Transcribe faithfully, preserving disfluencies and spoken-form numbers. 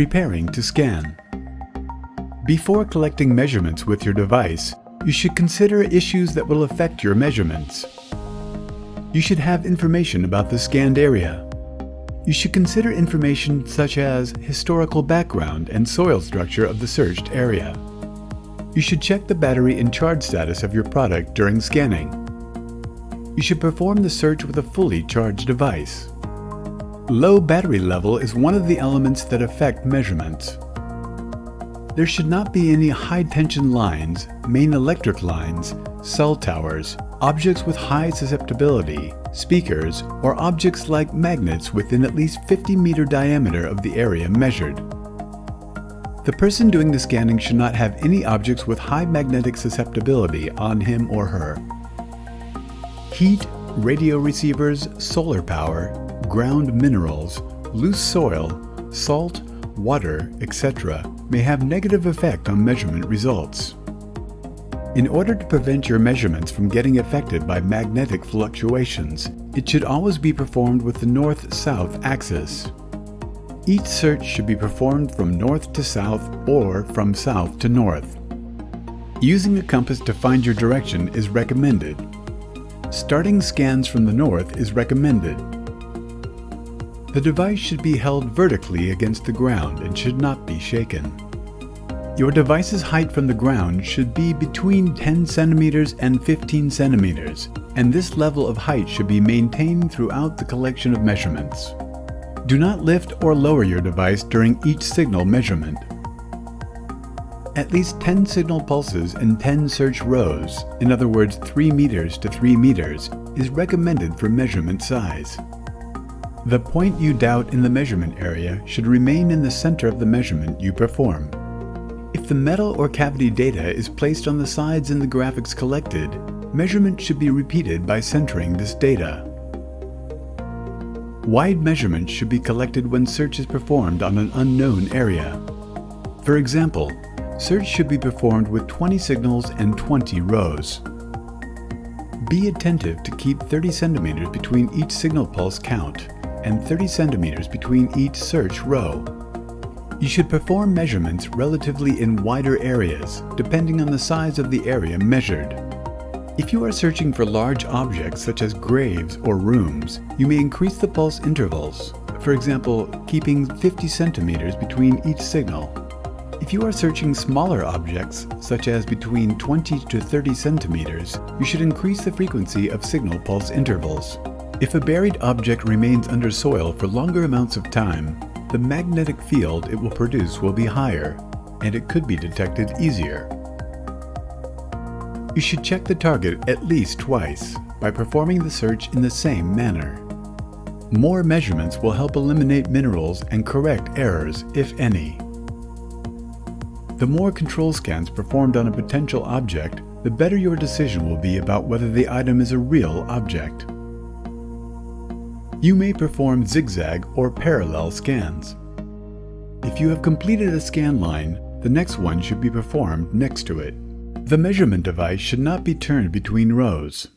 preparing to scan. Before collecting measurements with your device, you should consider issues that will affect your measurements. You should have information about the scanned area. You should consider information such as historical background and soil structure of the searched area. You should check the battery and charge status of your product during scanning. You should perform the search with a fully charged device. Low battery level is one of the elements that affect measurements. There should not be any high-tension lines, main electric lines, cell towers, objects with high susceptibility, speakers, or objects like magnets within at least fifty meter diameter of the area measured. The person doing the scanning should not have any objects with high magnetic susceptibility on him or her. Heat, radio receivers, solar power, ground minerals, loose soil, salt, water, et cetera may have negative effect on measurement results. In order to prevent your measurements from getting affected by magnetic fluctuations, it should always be performed with the north-south axis. Each search should be performed from north to south or from south to north. Using a compass to find your direction is recommended. Starting scans from the north is recommended. The device should be held vertically against the ground and should not be shaken. Your device's height from the ground should be between ten centimeters and fifteen centimeters, and this level of height should be maintained throughout the collection of measurements. Do not lift or lower your device during each signal measurement. At least ten signal pulses and ten search rows, in other words three meters to three meters, is recommended for measurement size. The point you doubt in the measurement area should remain in the center of the measurement you perform. If the metal or cavity data is placed on the sides in the graphics collected, measurement should be repeated by centering this data. Wide measurements should be collected when search is performed on an unknown area. For example, search should be performed with twenty signals and twenty rows. Be attentive to keep thirty centimeters between each signal pulse count and thirty centimeters between each search row. You should perform measurements relatively in wider areas, depending on the size of the area measured. If you are searching for large objects such as graves or rooms, you may increase the pulse intervals, for example, keeping fifty centimeters between each signal. If you are searching smaller objects, such as between twenty to thirty centimeters, you should increase the frequency of signal pulse intervals. If a buried object remains under soil for longer amounts of time, the magnetic field it will produce will be higher, and it could be detected easier. You should check the target at least twice by performing the search in the same manner. More measurements will help eliminate minerals and correct errors, if any. The more control scans performed on a potential object, the better your decision will be about whether the item is a real object. You may perform zigzag or parallel scans. If you have completed a scan line, the next one should be performed next to it. The measurement device should not be turned between rows.